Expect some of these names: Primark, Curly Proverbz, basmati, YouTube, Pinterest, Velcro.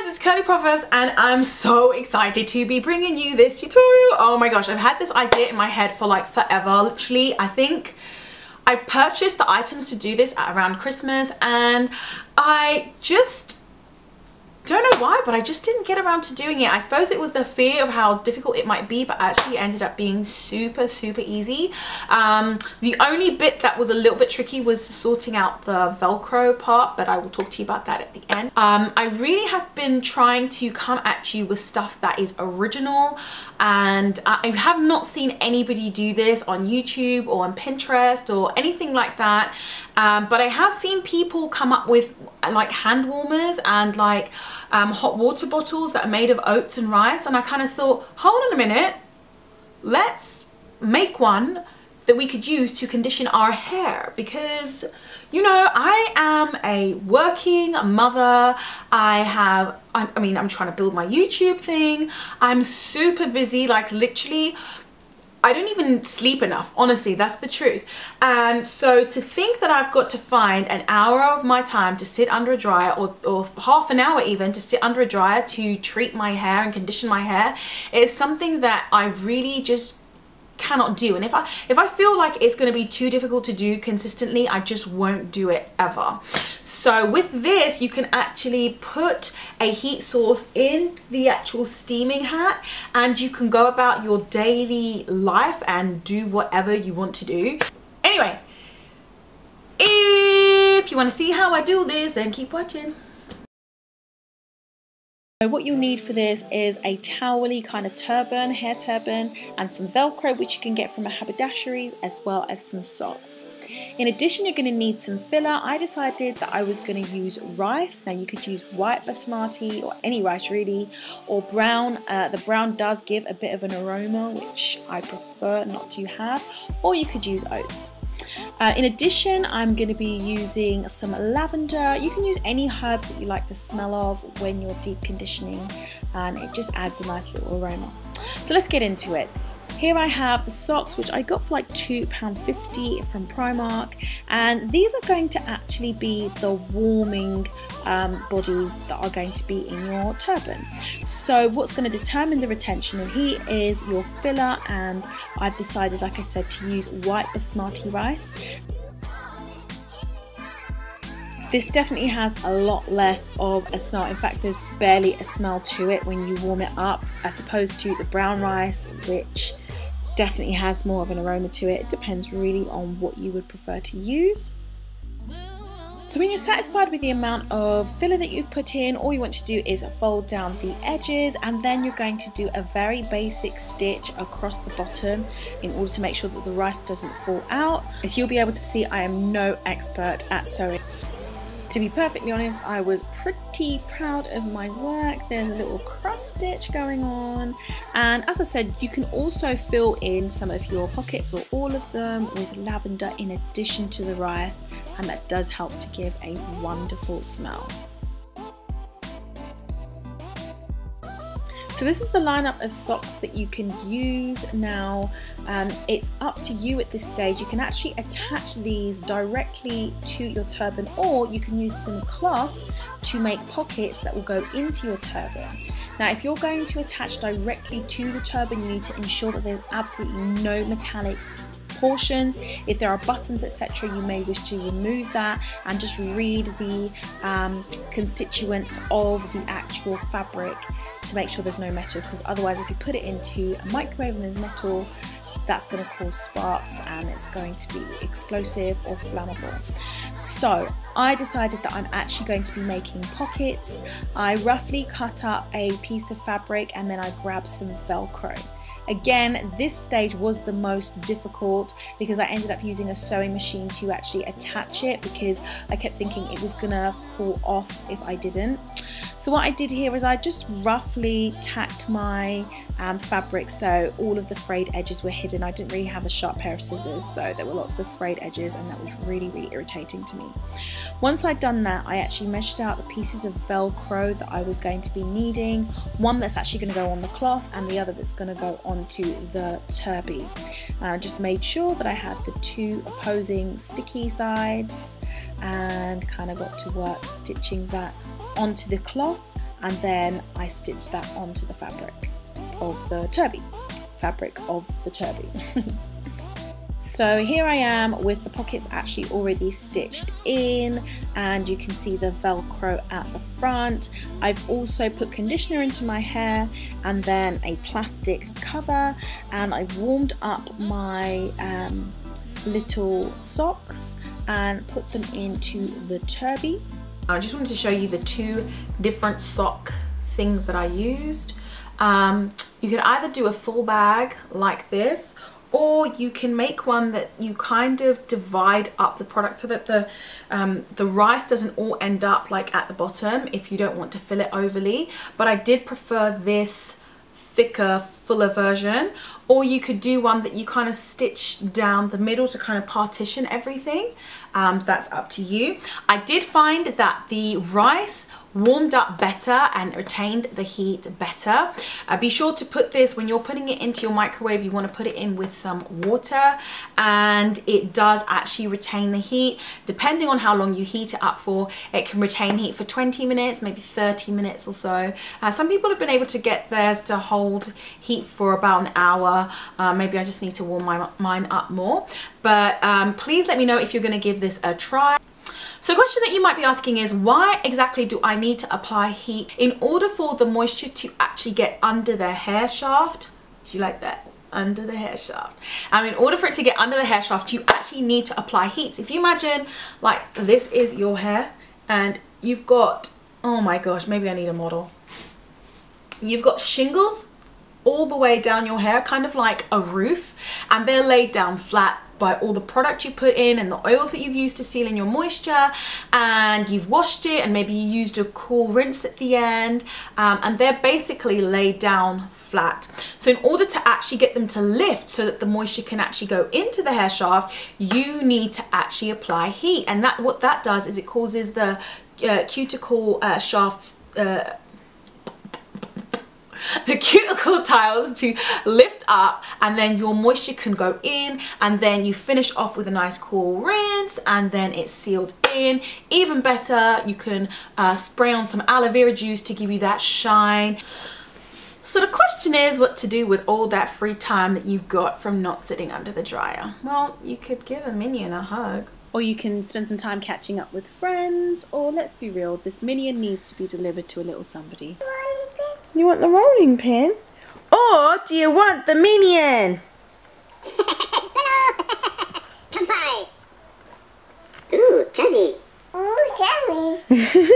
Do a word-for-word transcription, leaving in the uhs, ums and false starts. It's Curly Proverbz and I'm so excited to be bringing you this tutorial. Oh my gosh, I've had this idea in my head for like forever. Literally, I think I purchased the items to do this at around Christmas and I just don't know why, but I just didn't get around to doing it. I suppose it was the fear of how difficult it might be, but actually ended up being super super easy. Um, the only bit that was a little bit tricky was sorting out the Velcro part, but I will talk to you about that at the end. Um, I really have been trying to come at you with stuff that is original, and I have not seen anybody do this on YouTube or on Pinterest or anything like that, um, but I have seen people come up with like hand warmers and like Um, hot water bottles that are made of oats and rice, and I kind of thought, hold on a minute, let's make one that we could use to condition our hair, because you know, I am a working mother. I have I, I mean I'm trying to build my YouTube thing. I'm super busy, like literally I don't even sleep enough, honestly, that's the truth. And so to think that I've got to find an hour of my time to sit under a dryer, or, or half an hour even, to sit under a dryer to treat my hair and condition my hair, is something that I really just cannot do. And if I if I feel like it's going to be too difficult to do consistently, I just won't do it ever. So with this, you can actually put a heat source in the actual steaming hat and you can go about your daily life and do whatever you want to do. Anyway, if you want to see how I do this, then keep watching. So what you'll need for this is a towely kind of turban, hair turban, and some Velcro, which you can get from a haberdashery, as well as some socks. In addition, you're going to need some filler. I decided that I was going to use rice. Now you could use white basmati or any rice really, or brown. Uh, the brown does give a bit of an aroma, which I prefer not to have, or you could use oats. Uh, in addition, I'm going to be using some lavender. You can use any herb that you like the smell of when you're deep conditioning, and it just adds a nice little aroma. So let's get into it. Here I have the socks, which I got for like two pounds fifty from Primark, and these are going to actually be the warming um, bodies that are going to be in your turban. So what's going to determine the retention of heat is your filler, and I've decided, like I said, to use white basmati rice. This definitely has a lot less of a smell. In fact, there's barely a smell to it when you warm it up, as opposed to the brown rice, which definitely has more of an aroma to it. It depends really on what you would prefer to use. So when you're satisfied with the amount of filler that you've put in, all you want to do is fold down the edges, and then you're going to do a very basic stitch across the bottom in order to make sure that the rice doesn't fall out. As you'll be able to see, I am no expert at sewing. To be perfectly honest, I was pretty proud of my work. There's a little cross stitch going on, and as I said, you can also fill in some of your pockets or all of them with lavender in addition to the rice, and that does help to give a wonderful smell. So this is the lineup of socks that you can use now. Um, it's up to you at this stage. You can actually attach these directly to your turban, or you can use some cloth to make pockets that will go into your turban. Now if you're going to attach directly to the turban, you need to ensure that there's absolutely no metallic portions. If there are buttons, et cetera, you may wish to remove that and just read the um, constituents of the actual fabric to make sure there's no metal, because otherwise if you put it into a microwave and there's metal, that's going to cause sparks and it's going to be explosive or flammable. So I decided that I'm actually going to be making pockets. I roughly cut up a piece of fabric and then I grabbed some Velcro. Again, this stage was the most difficult because I ended up using a sewing machine to actually attach it, because I kept thinking it was gonna fall off if I didn't. So what I did here is I just roughly tacked my um, fabric so all of the frayed edges were hidden. I didn't really have a sharp pair of scissors, so there were lots of frayed edges, and that was really, really irritating to me. Once I'd done that, I actually measured out the pieces of Velcro that I was going to be needing, one that's actually going to go on the cloth and the other that's going to go onto the turby. And I just made sure that I had the two opposing sticky sides and kind of got to work stitching that onto the cloth, and then I stitched that onto the fabric of the turby. Fabric of the turby. So here I am with the pockets actually already stitched in, and you can see the Velcro at the front. I've also put conditioner into my hair and then a plastic cover, and I've warmed up my um, little socks and put them into the turby. I just wanted to show you the two different sock things that I used. Um, you could either do a full bag like this, or you can make one that you kind of divide up the product so that the um, the rice doesn't all end up like at the bottom if you don't want to fill it overly. But I did prefer this thicker, fuller version. Or you could do one that you kind of stitch down the middle to kind of partition everything. Um, that's up to you. I did find that the rice warmed up better and retained the heat better. Uh, be sure to put this, when you're putting it into your microwave, you want to put it in with some water, and it does actually retain the heat. Depending on how long you heat it up for, it can retain heat for twenty minutes, maybe thirty minutes or so. Uh, some people have been able to get theirs to hold heat for about an hour. Uh, maybe I just need to warm my, mine up more. But um, please let me know if you're going to give this a try. So a question that you might be asking is, why exactly do I need to apply heat in order for the moisture to actually get under the hair shaft? Do you like that? Under the hair shaft. Um, in order for it to get under the hair shaft, you actually need to apply heat. So if you imagine like this is your hair, and you've got, oh my gosh, maybe I need a model. You've got shingles all the way down your hair, kind of like a roof, and they're laid down flat by all the product you put in and the oils that you've used to seal in your moisture, and you've washed it, and maybe you used a cool rinse at the end, um, and they're basically laid down flat. So in order to actually get them to lift so that the moisture can actually go into the hair shaft, you need to actually apply heat. And that what that does is it causes the uh, cuticle uh, shafts uh, the cuticle tiles to lift up, and then your moisture can go in, and then you finish off with a nice cool rinse, and then it's sealed in. Even better, you can uh, spray on some aloe vera juice to give you that shine. So the question is what to do with all that free time that you've got from not sitting under the dryer. Well, you could give a minion a hug. Or you can spend some time catching up with friends, or let's be real, this minion needs to be delivered to a little somebody. You want the rolling pin? Or do you want the minion? Ooh, Kelly. Ooh, Kelly.